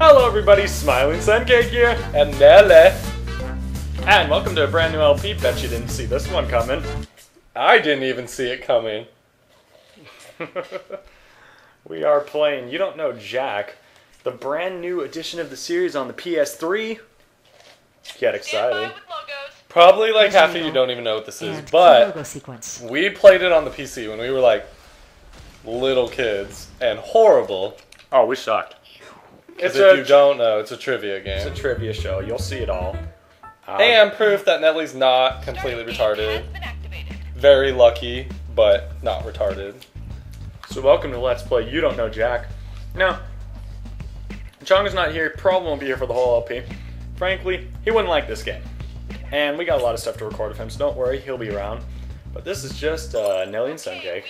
Hello everybody, Smiling Suncake here, and Nelly. And welcome to a brand new LP. Bet you didn't see this one coming. I didn't even see it coming. We are playing You Don't Know Jack, the brand new edition of the series on the PS3. Get excited. Probably like half of you don't even know what this is, but we played it on the PC when we were like little kids and horrible. Oh, we sucked. If you don't know, it's a trivia game. It's a trivia show. You'll see it all. And proof that Nelly's not completely retarded. Very lucky, but not retarded. So welcome to Let's Play You Don't Know Jack. Now, Chong is not here. Probably won't be here for the whole LP. Frankly, he wouldn't like this game. And we got a lot of stuff to record of him, so don't worry, he'll be around. But this is just Nelly and Suncake.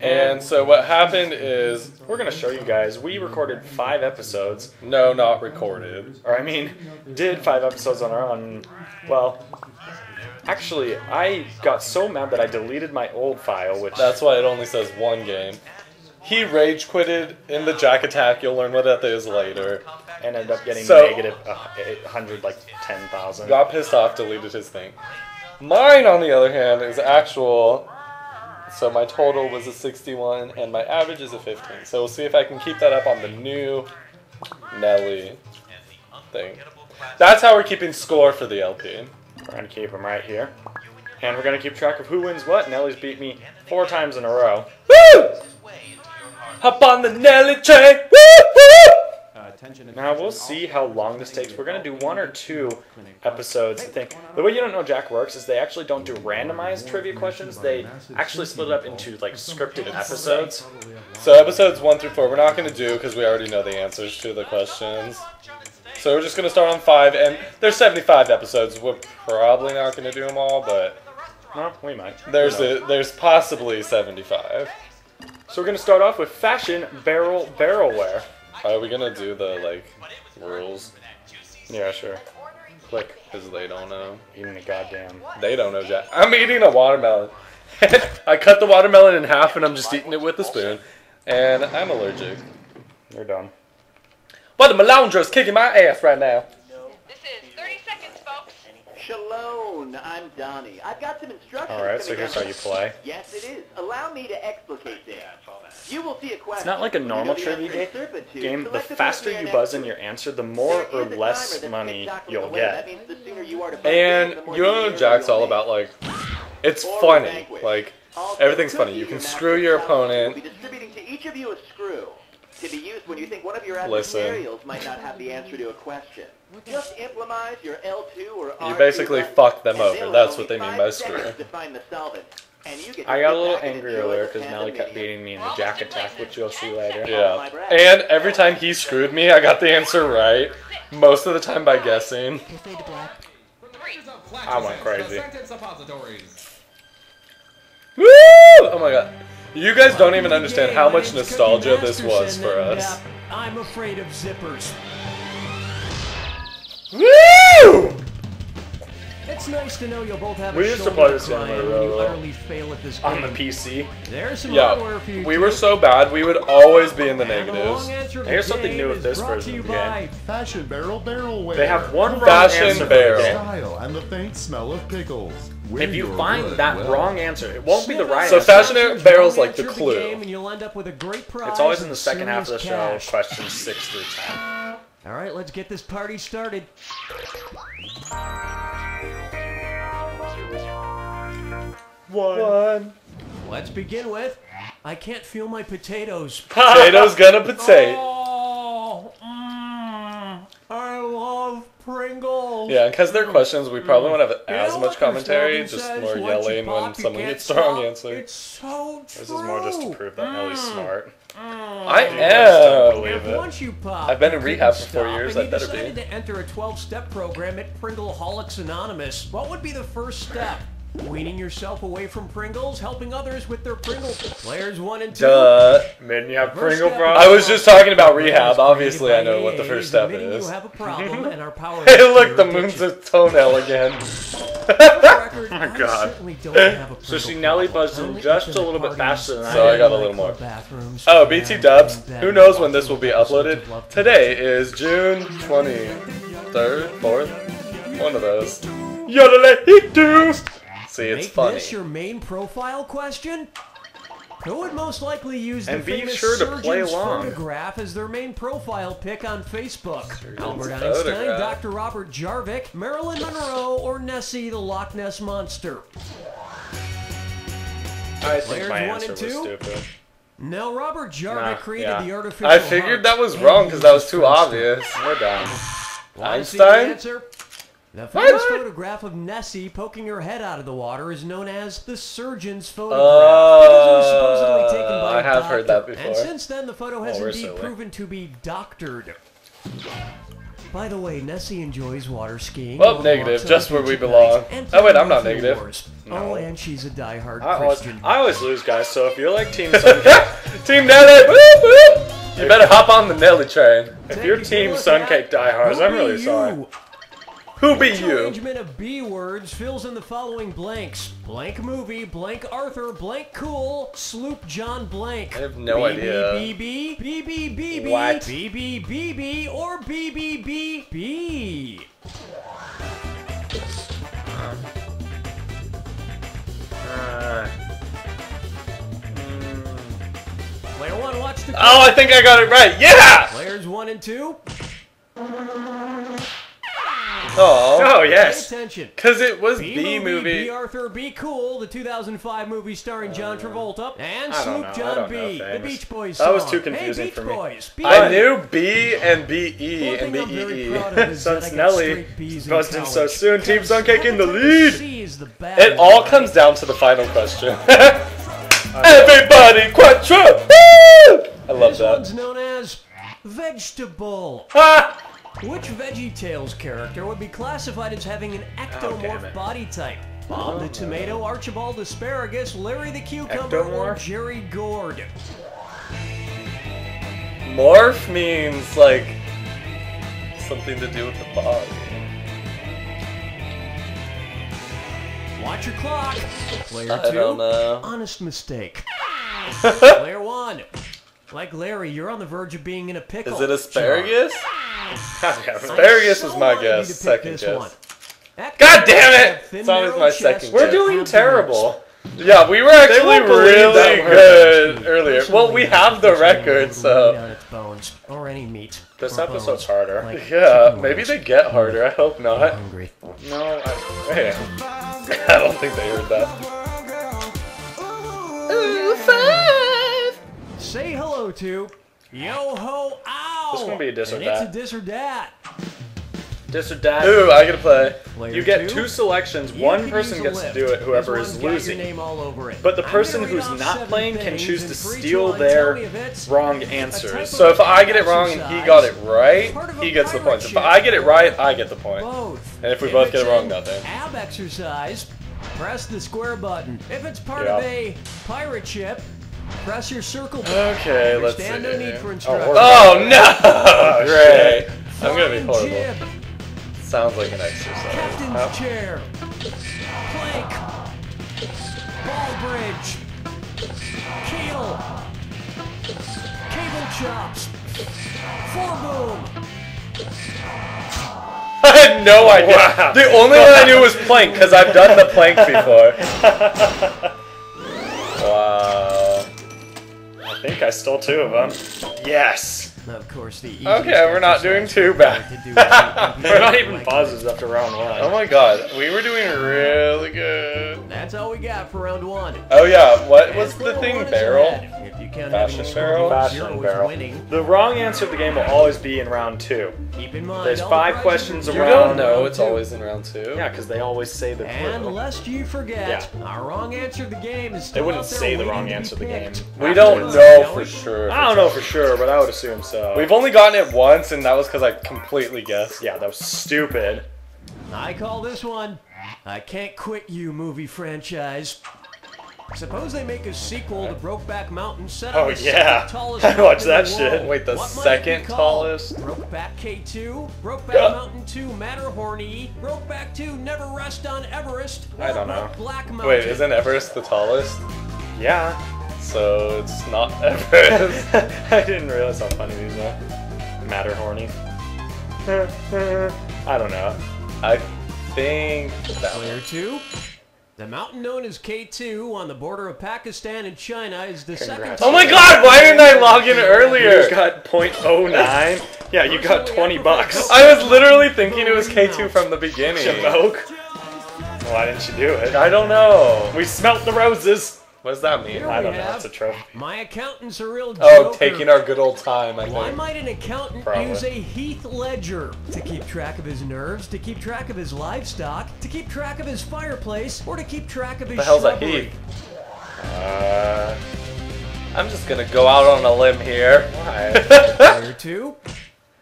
And so what happened is, we're going to show you guys, we recorded 5 episodes. No, not recorded. Or I mean, did 5 episodes on our own. Well, actually, I got so mad that I deleted my old file, which... That's why it only says 1 game. He rage quitted in the Jack Attack, you'll learn what that is later. And ended up getting negative 100, like 10,000. Got pissed off, deleted his thing. Mine, on the other hand, is actual... So my total was a 61, and my average is a 15. So we'll see if I can keep that up on the new Nelly thing. That's how we're keeping score for the LP. We're going to keep them right here. And we're going to keep track of who wins what. Nelly's beat me 4 times in a row. Woo! Hop on the Nelly train! Woo! Now we'll see how long this takes. We're going to do 1 or 2 episodes. I think the way You Don't Know Jack works is they actually don't do randomized trivia questions. They actually split it up into like scripted episodes. So episodes 1 through 4 we're not going to do because we already know the answers to the questions. So we're just going to start on 5, and there's 75 episodes. We're probably not going to do them all, but we might. There's possibly 75. So we're going to start off with Fashion Barrelware. Are we gonna do the, like, rules? Yeah, sure. Click. Because they don't know. Eating a goddamn... They don't know, Jack. I'm eating a watermelon. I cut the watermelon in half and I'm just eating it with a spoon. And I'm allergic. You're done. But the Melondro's kicking my ass right now. This is 30 seconds, folks. Shalom, I'm Donnie. I've got some instructions. Alright, so here's how you play. Yes, it is. Allow me to explicate this. You will see a question. It's not like a normal trivia game. The faster you buzz in your answer, the more or less money you'll get. And You Don't Know Jack's all about, like, it's funny. Like, everything's funny. You can screw your opponent. To be used when you think one of your adversarials might not have the answer to a question. Just implement your L2 or R2. You basically fuck them over. That's what they mean by screw. I got a little angry earlier because Nelly kept beating me in the Jack Attack, which you'll see later. Yeah. And every time he screwed me, I got the answer right. Most of the time by guessing. I went crazy. Woo! Oh my god. You guys don't even understand how much nostalgia this was for us. I'm afraid of zippers. Woo! It's nice to know you'll both have a shoulder to cry on when you utterly fail at this game. On the PC. There's some hardware for you too. We were so bad, we would always be in the negatives. Here's something new with this version of the game. Fashion Barrelware. They have one Fashion Barrel. And the faint smell of pickles. If you find that wrong answer, it won't be the right answer. So Fashion Barrel's like the clue. It's always in the second half of the show, questions 6 through 10. Alright, let's get this party started. One. Let's begin with, I can't feel my potatoes. Potatoes gonna potato. Oh, I love Pringles. Yeah, because their questions, we probably won't have as much commentary, just more yelling when someone gets the wrong answer. It's so true. This is more just to prove that Nelly's smart. I am. Believe it. Once you pop, I've been in rehab for 4 years. I better be. Decided to enter a 12-step program at Pringleholics Anonymous. What would be the first step? Weaning yourself away from Pringles, helping others with their Pringles. Players 1 and 2. Man, you have Pringle problem. I was just talking about rehab. Obviously, I know what the first step is. You have a problem, and our power. Hey, look, the moon's a toenail again. Oh my God. So see, Nelly buzzed in just a little bit faster than I did. So I got a little more. Oh, BT Dubs. Who knows when this will be uploaded? Today is June 23rd, 4th, one of those. Yodelay-hee-doos. See, it's funny. Make this your main profile question? Who would most likely use the famous Surgeon's Photograph as their main profile pic on Facebook? Albert Einstein, Dr. Robert Jarvik, Marilyn Monroe, or Nessie the Loch Ness Monster? I think my answer was stupid. Now, Robert Jarvik created the artificial heart. I figured that was wrong because that was too obvious. We're done. Einstein? The famous photograph of Nessie poking her head out of the water is known as the Surgeon's Photograph. It was supposedly taken by a doctor. I have heard that before. And since then, the photo has indeed proven to be doctored. By the way, Nessie enjoys water skiing. Well, negative, just where we belong. Oh, wait, I'm not negative. No. Oh, and she's a diehard Christian. I always lose, guys, so if you're like Team Suncake, Team Nelly, whoop, whoop, you better hop on the Nelly train. If you're Team Suncake diehards, I'm really sorry. Who be you? Arrangement of B words fills in the following blanks: blank movie, blank Arthur, blank cool, sloop John blank. I have no idea. BB, BB, BB, what? BB, BB, or BB, BB. Player one, watch the. Oh, I think I got it right. Yeah. Players 1 and 2. Oh yes, because it was B movie. B Arthur, B Cool, the 2005 movie starring John Travolta and Sloop John B, the Beach Boys song. That was too confusing for me. I knew B and BE and BEE. Since Nelly buzzed in so soon, Team Suncake in the lead. It all comes down to the final question. Everybody, Quattro! I love that. This one's known as vegetable. Which VeggieTales character would be classified as having an ectomorph body type? Bob the Tomato, Archibald Asparagus, Larry the Cucumber, or Jerry Gourd? Morph means, like, something to do with the body. Watch your clock. Player 2, honest mistake. Player 1. Like Larry, you're on the verge of being in a pickle. Is it asparagus? Asparagus was my guess. Second guess. God damn it! It's always my second guess. We're doing terrible. Yeah, we were actually really good earlier. Well, we have the record, so. Or any meat. This episode's harder. Yeah, maybe they get harder. I hope not. I'm hungry. No, I don't think they heard that. Ooh, fun! Say hello to Yo Ho Ow! This is gonna be a diss or dat. It's a diss or dat. Diss or dat. Ooh, I gotta play. Player you get two selections. One person gets to do it, whoever is losing. Name all over it. But the person who's not playing can choose to steal their wrong answers. So if I get it wrong and he got it right, he gets the points. If I get it right, I get the point. Both. And if we both get it wrong, nothing. Ab exercise, press the square button. If it's part of a pirate ship, press your circle button. Okay, let's see. No need for instructions. Oh no! Oh, great. I'm gonna be horrible. Sounds like an exercise. Captain's chair. Plank. Ball bridge. Keel. Cable chops. Foreboom. I had no idea. Wow. The only one I knew was plank because I've done the plank before. Wow. I think I stole 2 of them. Yes! Of course, the okay, we're not doing too bad. We're not even pauses after round 1. Oh my god, we were doing really good. That's all we got for round 1. Oh yeah, what was the thing? Barrel? Fashion Barrel? Fashion Barrel. The wrong answer of the game will always be in round 2. Keep in mind, there's 5 questions around. You don't know it's always in round 2. Yeah, because they always say the clue. And lest you forget, our wrong answer of the game is still they wouldn't say the wrong answer of the game. We don't know for sure. I don't know for sure, but I would assume so. We've only gotten it once, and that was because I completely guessed. Yeah, that was stupid. I call this one I Can't Quit You movie franchise. Suppose they make a sequel to Brokeback Mountain. Oh yeah, I watched that shit. Wait, the second tallest? Brokeback K2, Brokeback Mountain 2, Matterhorn E, Brokeback 2, Never Rest on Everest. I don't know. Black Mountain. Wait, isn't Everest the tallest? Yeah. So it's not Everest. I didn't realize how funny these are. Matterhorny. I don't know. I think that player 2. The mountain known as K2 on the border of Pakistan and China is the second. Oh my god, why didn't I log in earlier? You got 0.09. Yeah, you got 20 bucks. I was literally thinking it was K2 from the beginning. Why didn't you do it? I don't know. We smelt the roses. What does that mean? I don't know. That's a trophy. My accountant's a real joker. Oh, taking our good old time, I think. Why might an accountant use a Heath Ledger to keep track of his nerves, to keep track of his livestock, to keep track of his fireplace, or to keep track of his shrubbery? The hell's a Heath? I'm just gonna go out on a limb here. Player 2?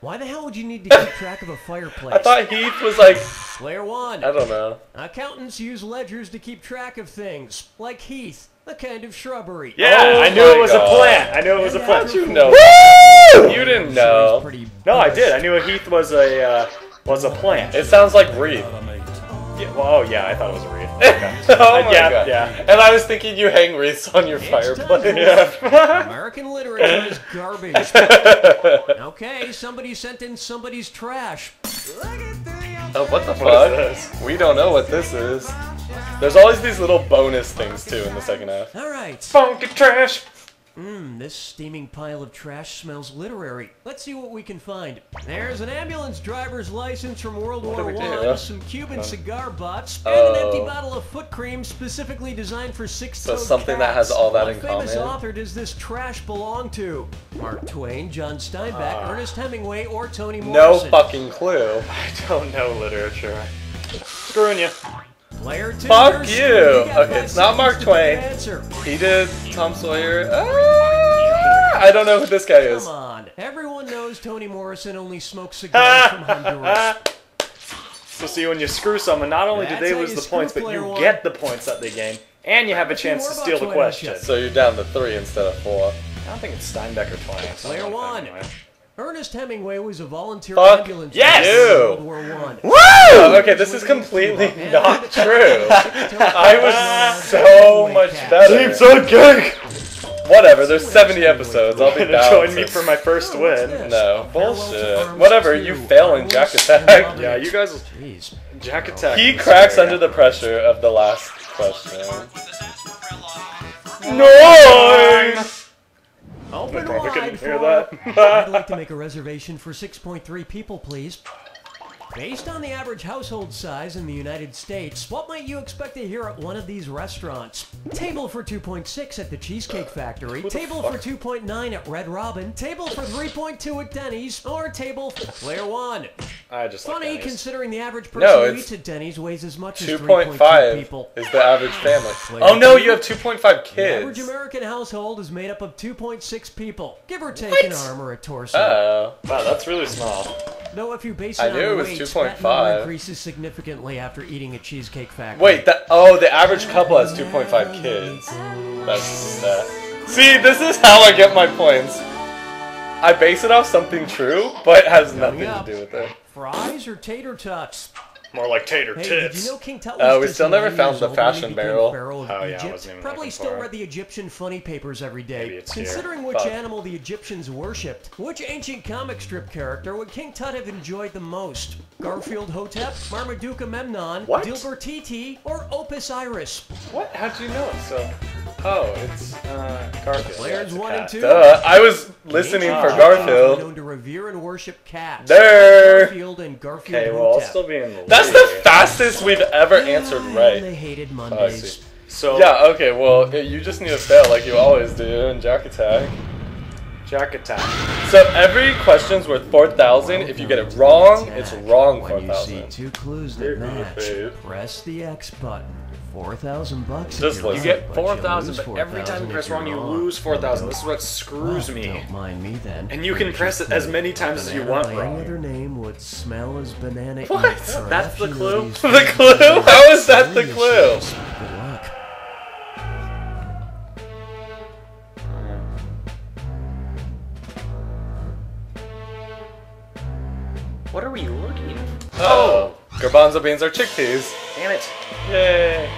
Why the hell would you need to keep track of a fireplace? I thought Heath was like... Player 1. I don't know. Accountants use ledgers to keep track of things, like Heath. A kind of shrubbery. Yeah, I knew it was a plant. I knew it was a plant. How'd you know? Woo! You didn't know. No, I did. I knew a heath was a plant. It sounds like wreath. Yeah, well, oh yeah, I thought it was a wreath. Okay. Oh my God. Yeah. And I was thinking you hang wreaths on your fireplace. Yeah. American literature is garbage. Okay, somebody sent in somebody's trash. Oh, what the fuck? We don't know what this is. There's always these little bonus things, too, in the second half. Alright. Funky trash! Mmm, this steaming pile of trash smells literary. Let's see what we can find. There's an ambulance driver's license from World War I, some Cuban cigar butts, and an empty bottle of foot cream specifically designed for six-toed cats. So something that has all that in common. What famous author does this trash belong to? Mark Twain, John Steinbeck, Ernest Hemingway, or Toni Morrison? No fucking clue. I don't know literature. Screwing you. Player 2. Fuck you! Okay, it's not Mark Twain. He did Tom Sawyer. I don't know who this guy is. Come on. Everyone knows Toni Morrison only smokes cigars from Honduras. So see, when you screw someone, not only do they lose the points, but you get the points that they gain, and you have a chance to steal the question. So you're down to 3 instead of 4. I don't think it's Steinbeck or Twain. Player 1. Ernest Hemingway was a volunteer ambulance driver in World War I. Woo! Okay, this is completely not true. I was so much better. Seems so good. Whatever, there's 70 episodes. I'll be join me for my first win. No. Bullshit. Whatever, you fail in Jack Attack. Yeah, you guys... Jack Attack. He cracks under the pressure of the last question. Nice! Open wide for... I'd like to make a reservation for 6.3 people, please. Based on the average household size in the United States, what might you expect to hear at one of these restaurants? Table for 2.6 at the Cheesecake Factory, table for 2.9 at Red Robin, table for 3.2 at Denny's, or table for... Player 1. I just like Denny's. Funny, considering the average person who eats at Denny's weighs as much as 3.5 people. Is the average family. Player you have 2.5 kids. The average American household is made up of 2.6 people, give or take an arm or a torso. Wow, that's really small. Though if you base it on weight, that number increases significantly after eating a Cheesecake Factory. Wait, the average couple has 2.5 kids. That's that. See, this is how I get my points. I base it off something true, but it has nothing to do with it. Fries or tater tots? More like tater tits. Hey, did you know King Tut was we still never found the Fashion Barrel. Oh yeah, I wasn't even probably still read the Egyptian funny papers every day. Considering which animal the Egyptians worshipped, which ancient comic strip character would King Tut have enjoyed the most? Garfield Hotep, Marmaduke Memnon, Dilbert Titi, or Opus Iris? What? How'd you know? It's Garfield. Players 1 and 2. Duh. I was listening for Garfield. Known to revere and worship cats. There. Garfield and Garfield. Okay, well, I'll still be in the lead. That's the fastest we've ever answered right. They hated Mondays. So yeah, okay, well, you just need to fail like you always do in Jack Attack. Jack Attack. So every question's worth 4,000. If you get it wrong, it's wrong 4,000. When you see 2 clues that match, press the X button. $4,000. You get 4,000, but every time you press wrong, you lose 4,000. This is what screws me. Don't mind me then. And you can press it as many times as you want. Another name would smell as banana. What? That's the clue. The clue? How is that the clue? What are we looking at? Oh! Garbanzo beans are chickpeas. Damn it. Yay.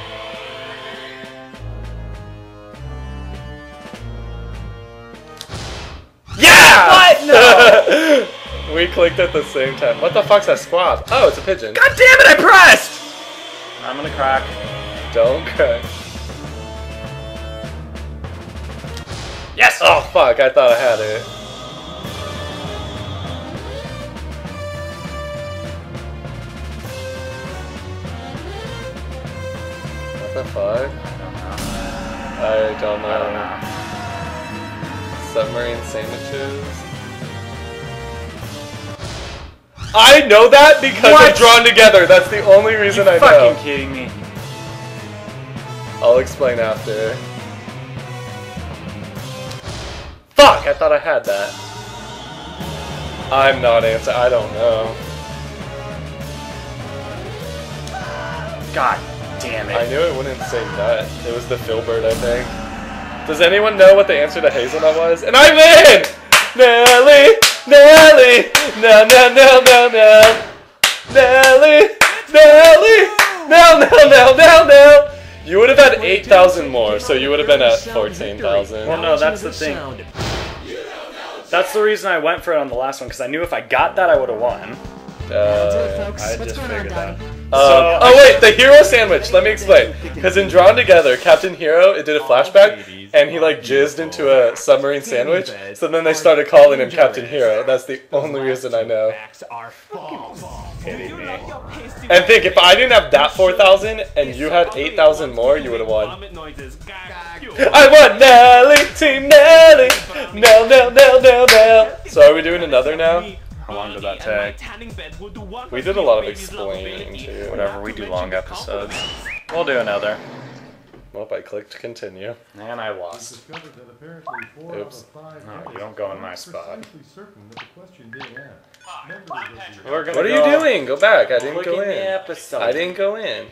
Yeah! What? No! We clicked at the same time. What the fuck's a squab? Oh, it's a pigeon. God damn it, I pressed! I'm gonna crack. Don't crack. Yes! Oh, fuck, I thought I had it. What the fuck? I don't know. Submarine sandwiches. I know that because they're drawn together. That's the only reason I know. You're fucking kidding me. I'll explain after. Fuck! I thought I had that. I'm not answering. I don't know. God. Damn it. I knew it wouldn't say nut. It was the filbert, I think. Does anyone know what the answer to hazelnut was? And I win! Nelly! Nelly! No, no, no, no, no! Nelly! Nelly! No, no, no, no, no! You would have had 8,000 more, so you would have been at 14,000. Well, no, that's the thing. That's the reason I went for it on the last one, because I knew if I got that, I would have won. Oh wait, the hero sandwich, let me explain. Because in Drawn Together, Captain Hero, it did a flashback, and he like jizzed into a submarine sandwich, so then they started calling him Captain Hero. That's the only reason I know. And think, if I didn't have that 4,000, and you had 8,000 more, you would have won. I won! Nelly, Team Nelly! Nell, Nell, Nell, Nell, Nell! So are we doing another now? How long did that take? We did a lot of explaining too. Whenever we do long episodes, we'll do another. Well, I clicked continue. And I lost. Oops. No, you don't go in my spot. What are you doing? Go back. I didn't go in. I didn't go in.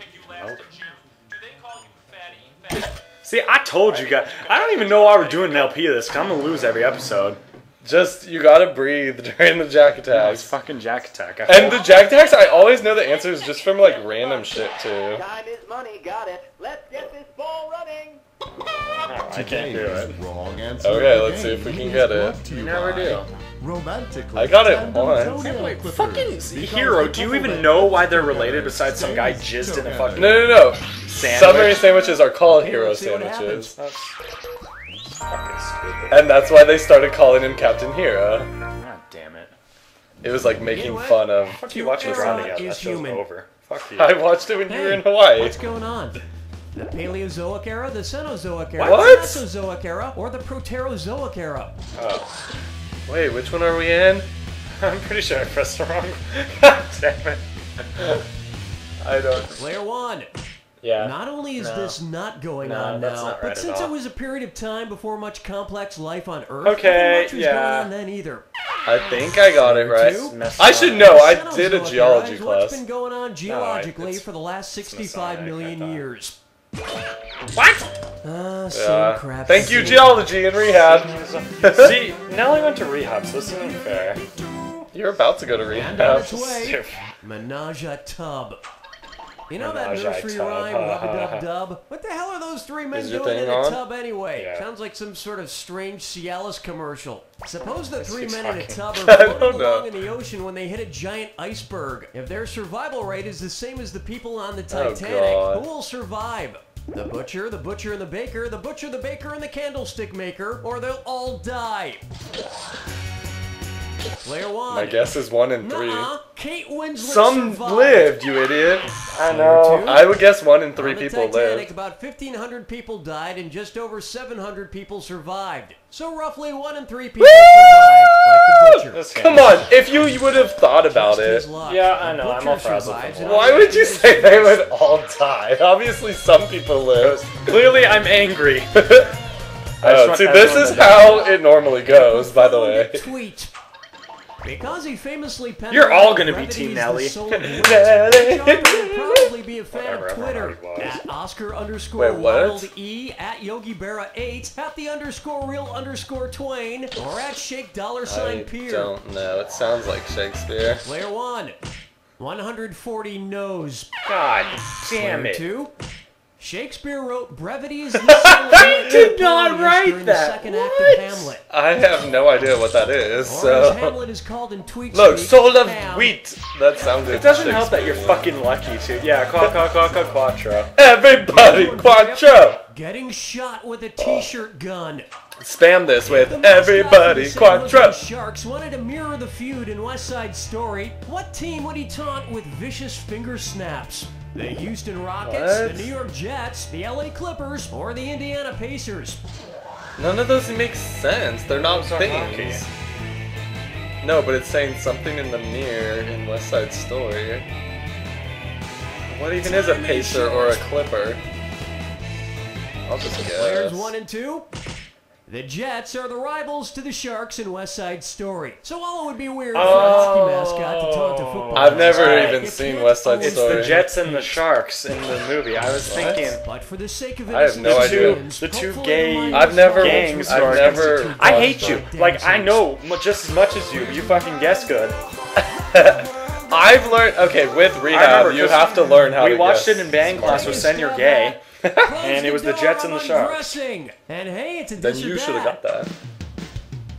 See, I told you guys. I don't even know why we're doing an LP of this, because I'm going to lose every episode. Just, you gotta breathe during the Jack Attacks. No, it's fucking Jack Attack. And the Jack Attacks, I always know the answers just from like random shit too. Time is money, got it. Let's get this ball running. I can't do it. Wrong answer. Okay, let's see if we can get it. You never do. Romantically, I got it once. Wait, fucking Hero, do you even know why they're related besides some guy jizzed in a fucking No. Sandwich? Submarine sandwiches are called hero sandwiches. And that's why they started calling him Captain Hero. God damn it. It was like making fun of... Fuck you watching Drawn Together. That show's over. Fuck you. I watched it when you were in Hawaii. What's going on? The Paleozoic era, the Cenozoic era, the Mesozoic era, or the Proterozoic era. Oh. Wait, which one are we in? I'm pretty sure I pressed the wrong one. God damn it. I don't... Player one. Yeah. Not only is this not going on now, but since it was a period of time before much complex life on Earth, nothing much was going on then either. I think I got it right. I should know. I did a geology class. What's been going on geologically for the last 65 million years? What? Same crap. Thank you, geology and rehab. See, Nelly went to rehab, so this isn't fair. You're about to go to rehab. Menage a tub. You know that nursery rhyme, rub-a-dub-dub? What the hell are those three men doing in a tub anyway? Yeah. Sounds like some sort of strange Cialis commercial. Suppose the three men in a tub are floating along in the ocean when they hit a giant iceberg. If their survival rate is the same as the people on the Titanic, who will survive? The butcher and the baker, the butcher, the baker, and the candlestick maker, or they'll all die. Player one. My guess is 1 and 3. Kate Winslet survived. Some lived, you idiot. I know. I would guess 1 in 3 people lived. About 1,500 people died and just over 700 people survived. So roughly 1 in 3 people survived, like the butcher. Come on, if you would have thought about it. Yeah, I know, I'm all proud of them. Why would you say they would all die? Obviously some people live. Clearly I'm angry. See, this is how it normally goes, by the way. Tweet. Because he famously penned. You're all gonna be Team Nelly. Probably be a fan of Twitter. At Oscar_WildE, at YogiBerra8, at _real_Twain, or at Shake$Pier. I don't know. It sounds like Shakespeare. Player one, 140 no's. God damn it. Player two, Shakespeare wrote brevity is the soul of I did not write that. What? Hamlet. I have no idea what that is. So Hamlet is called in tweets. Look, soul of wheat. That sounds. It doesn't help that you're fucking lucky too. Yeah, quattro. Everybody quattro. Getting shot with a t-shirt gun. Spam this with everybody quattro. Sharks wanted to mirror the feud in West Side Story. What team would he taunt with vicious finger snaps? The Houston Rockets, the New York Jets, the LA Clippers, or the Indiana Pacers. None of those make sense. They're not things. No, but it's saying something in the mirror in West Side Story. What even is a Pacer or a Clipper? I'll just guess. Players one and two. The Jets are the rivals to the Sharks in West Side Story. So while it would be weird for a hockey mascot to talk to football. I've never even seen West Side Story. It's the Jets and the Sharks in the movie. I was thinking, but for the sake of it, I have no idea. The two gays. I've never. I hate you. Like I know just as much as you. You fucking guess good. I've learned. Okay, with rehab, you have to learn how to guess. We watched it in band class with Senior Gay. And it was the Jets and the Sharks. And hey, it's a dish or you should have got that.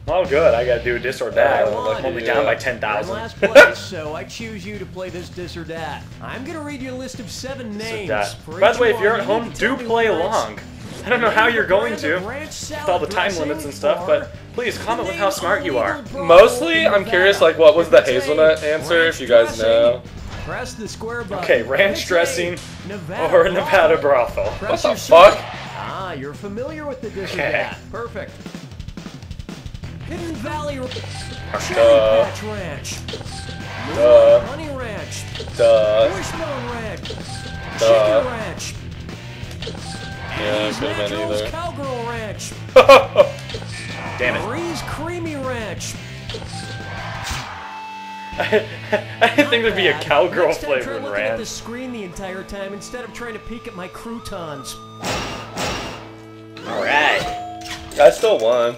All good. I got to do a dish or that. I'm only down by 10,000. Last place, so I choose you to play this dish or that. I'm going to read you a list of 7 names. By the way, if you're at home, do play along. I don't know how you're going to with all the time limits and stuff, but please comment with how smart you are. Mostly, I'm curious, like, what was the hazelnut answer, if you guys know? Press the square button. Okay, ranch dressing or Nevada brothel. What the fuck? Ah, you're familiar with the dish of that. Perfect. Hidden Valley Patch Ranch. Honey Ranch. Wishbone Ranch. Chicken Ranch. Yeah, could have been either. Cowgirl Ranch. Damn it. Breeze Creamy Ranch. I didn't think there'd be a cowgirl flavor in ranch. I'm looking at the screen the entire time instead of trying to peek at my croutons. Alright. I still won.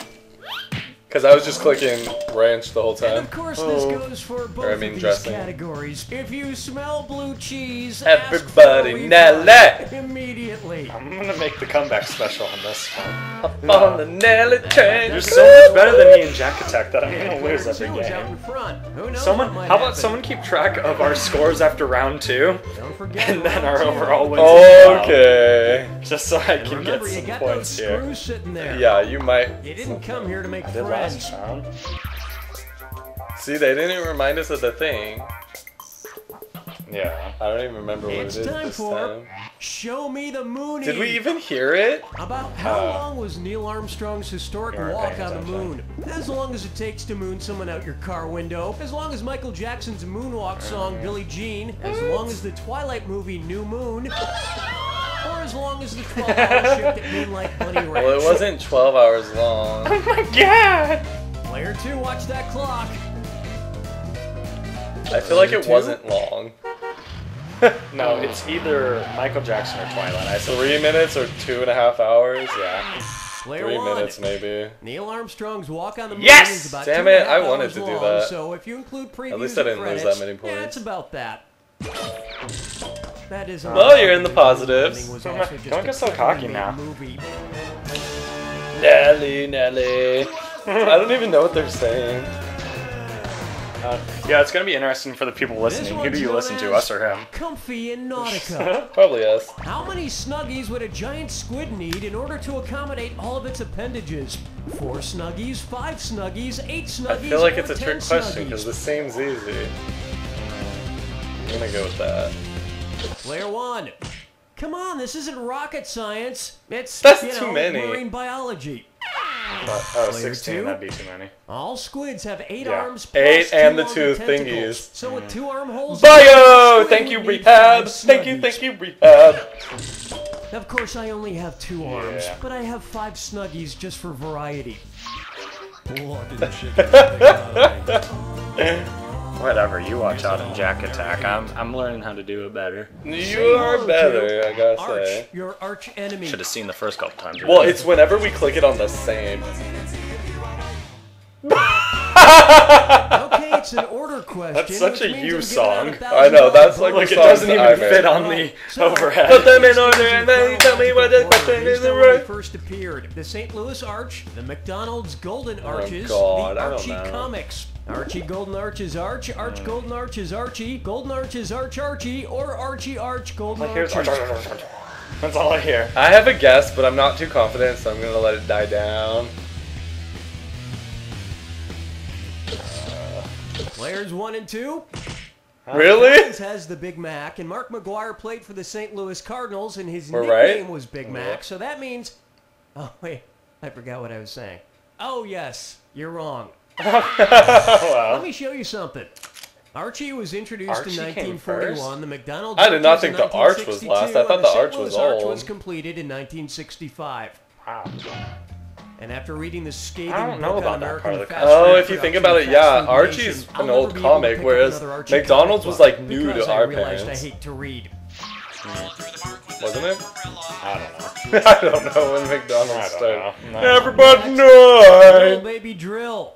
Because I was just clicking ranch the whole time. And of course this goes for both of these categories. If you smell blue cheese, everybody Nelly! Immediately. I'm gonna make the comeback special on this one. On the Nelly train. You're so much better than me in Jack Attack that I'm gonna lose every game. How about someone keep track of our scores after round 2? Don't forget and then our overall wins. Okay. Just so I can get some points here. Yeah, you might. You didn't come here to make friends. See, they didn't even remind us of the thing. Yeah, I don't even remember what it is this time. Show me the moon. Did we even hear it? About how long was Neil Armstrong's historic walk on the moon? As long as it takes to moon someone out your car window. As long as Michael Jackson's moonwalk song Billie Jean. As long as the Twilight movie New Moon. Or as long as the 12-hour shift at Moonlight Bunny Ranch. Well, it wasn't 12 hours long. Oh my god! Player 2, watch that clock. I feel like it wasn't long. No, it's either Michael Jackson or Twilight. I said 3 minutes or 2.5 hours. Yeah. Player 3 minutes, maybe. Neil Armstrong's walk on the moon is about 2.5 hours. Damn it, I wanted to do that. So if you include previews, at least I didn't lose that many points. Yeah, it's about that. That is you're in the positives. Don't get so cocky now. Nelly. I don't even know what they're saying. Yeah, it's going to be interesting for the people listening. Who do you listen to, us or him? Comfy in Nautica. Probably us. How many Snuggies would a giant squid need in order to accommodate all of its appendages? 4 Snuggies, 5 Snuggies, 8 Snuggies, I feel like it's a trick question because this seems easy. I'm going to go with that. Player 1. Come on, this isn't rocket science. It's, you know, marine biology. Slayer 16, 2. That'd be too many. All squids have 8 arms. 8 and the 2 thingies. So with 2 armholes. Bio! Thank you, Rehab. Thank you, Rehab. Of course, I only have 2 arms, but I have 5 snuggies just for variety. Whatever, you watch out in Jack Attack. I'm learning how to do it better. You are better, I gotta say. Your arch enemy. Should have seen the first couple times. Well, it's whenever we click it on the same. Okay, it's an order question. That's such a you song. I know, that's like it doesn't even fit on the overhead. Put them in order and then tell me what the question is. First appeared the St. Louis Arch, the McDonald's Golden Arches, the Archie Comics. Archie Golden Arches Arch, Arch Golden Arches Archie, Golden Arches Arch Archie, or Archie Arch Golden Arches. That's all I hear. I have a guess, but I'm not too confident, so I'm gonna let it die down. Players 1 and 2. Really? Collins has the Big Mac, and Mark McGuire played for the St. Louis Cardinals, and his nickname was Big Mac. So that means. Oh wait, I forgot what I was saying. Oh yes, you're wrong. Let me show you something. Archie was introduced in 1941. The McDonald's. I did not think the Arch was last. I thought the Arch was old. Arch was completed in 1965. Wow. And after reading the scathing book on American fast food, if you think about it, yeah, Archie's an old comic, whereas McDonald's was like new to our parents. I hate to read. Wasn't it? I don't know. I don't know when McDonald's started. Everybody knows. Baby drill.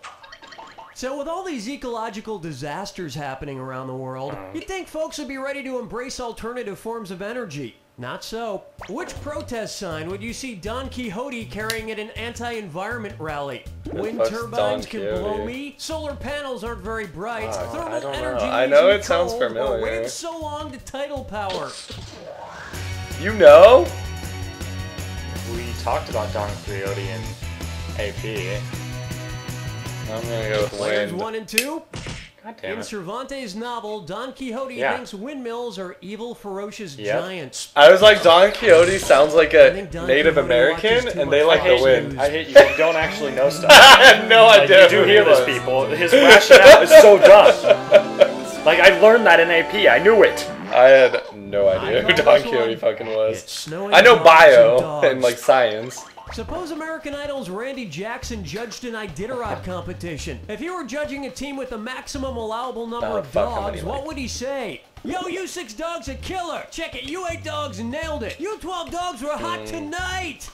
So with all these ecological disasters happening around the world, you'd think folks would be ready to embrace alternative forms of energy. Not so. Which protest sign would you see Don Quixote carrying at an anti-environment rally? Wind turbines can blow me, solar panels aren't very bright, thermal energy I know it sounds familiar. Waited so long to tidal power. You know? We talked about Don Quixote in AP. I'm gonna go with wind. 1 and 2. God damn it. In Cervantes' novel, Don Quixote thinks windmills are evil, ferocious giants. I was like, Don Quixote sounds like a Native American, and they like the wind. I hate you. You don't actually know stuff. I have no idea. You do hear this, people. His rationale is so dumb. Like, I learned that in AP. I knew it. I had no idea who Don Quixote fucking was. I know bio and, like, science. Suppose American Idol's Randy Jackson judged an Iditarod competition. If he were judging a team with the maximum allowable number of dogs, what would he say? Yo, you 6 dogs are killer. Check it, you 8 dogs nailed it. You 12 dogs were hot tonight.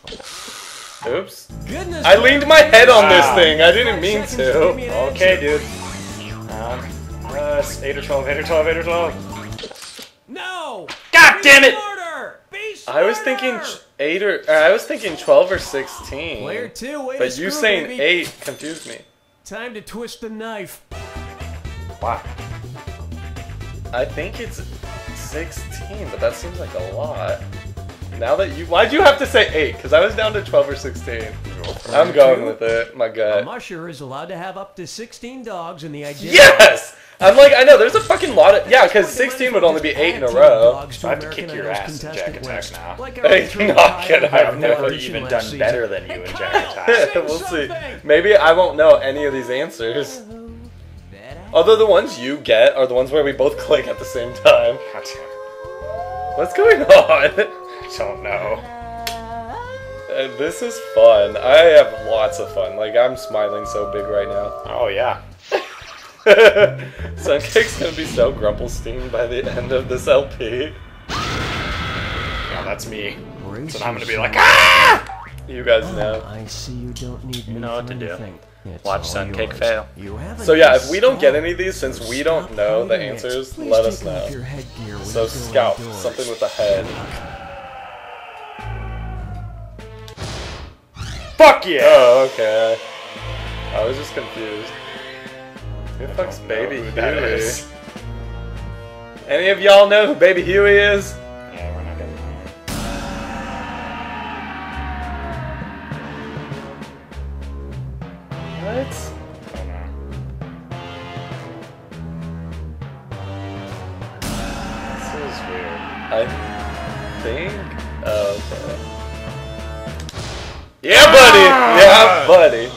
Oops. Goodness. I leaned my head on this thing. I didn't mean to. Okay, dude. 8 or 12. No. God damn it. I was thinking 8 or I was thinking 12 or 16. Player 2, wait, but you saying baby. 8 confused me. Time to twist the knife. Wow. I think it's 16, but that seems like a lot. Now that you, why'd you have to say 8? Because I was down to 12 or 16. I'm going with it. My God. A musher is allowed to have up to 16 dogs in the idea. Yes. I'm like, I know, there's a fucking lot of... Yeah, because 16 would only be 8 in a row. So I have to kick your ass in Jack Attack now. I've never even done better than you in Jack Attack. We'll see. Maybe I won't know any of these answers. Although the ones you get are the ones where we both click at the same time. What's going on? I don't know. This is fun. I have lots of fun. Like, I'm smiling so big right now. Oh, yeah. Suncake's gonna be so grumple-steamed by the end of this LP. Yeah, that's me. So I'm gonna be like, ah! You guys know. I see you don't need me for anything. Watch Suncake fail. So yeah, if we don't get any of these, since we don't know the answers, let us know. So scout something with a head. Fuck yeah! Oh, okay. I was just confused. Who the fuck's Baby Huey? Any of y'all know who Baby Huey is? Yeah, we're not getting that. What? I don't know. This is weird. I think... okay. Yeah, buddy! Yeah! buddy.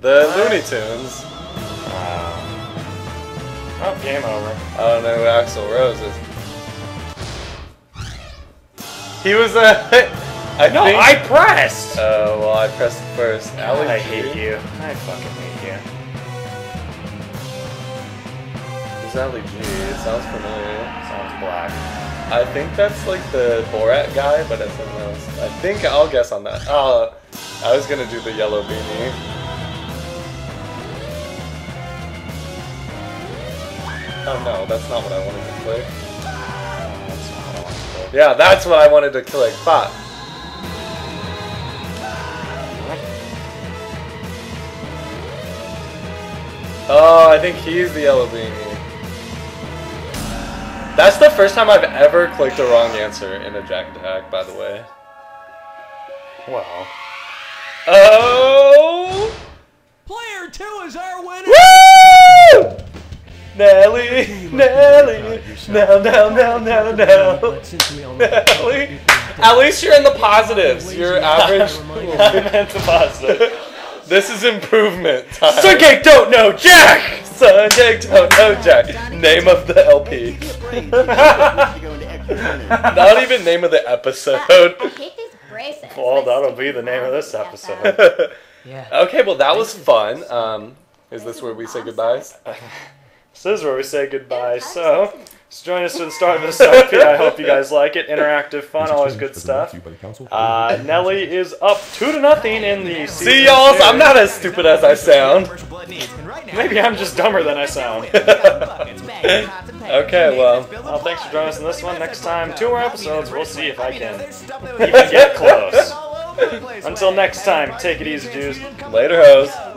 The Looney Tunes. Oh, game over. I don't know who Axl Rose is. He was a... I pressed! Oh, well, I pressed first. God, I hate you. I fucking hate you. Who's Ali G? It sounds familiar. Sounds black. I think that's like the Borat guy, but it's something else. I think I'll guess on that. Oh, I was gonna do the yellow beanie. Oh no, that's not what I wanted to click. Yeah, that's what I wanted to click. Fuck. Oh, I think he's the yellow beanie. That's the first time I've ever clicked the wrong answer in a Jack Attack, by the way. Wow. Oh! Player 2 is our winner! Woo! Nelly, Nelly, now. Nelly, at least you're in the positives. You're average. I'm in the positives. This is improvement time. Suncake don't know Jack. Suncake don't know Jack. Name of the LP. Not even name of the episode. Well, that'll be the name of this episode. Okay, well that was fun. Is this where we say goodbyes? So this is where we say goodbye, so join us for the start of this LP. I hope you guys like it. Interactive, fun, always good stuff. Nelly is up 2-0 in the season. See y'all, I'm not as stupid as I sound. Maybe I'm just dumber than I sound. Okay, well, thanks for joining us in this one. Next time, 2 more episodes, we'll see if I can even get close. Until next time, take it easy, Jews. Later, hoes.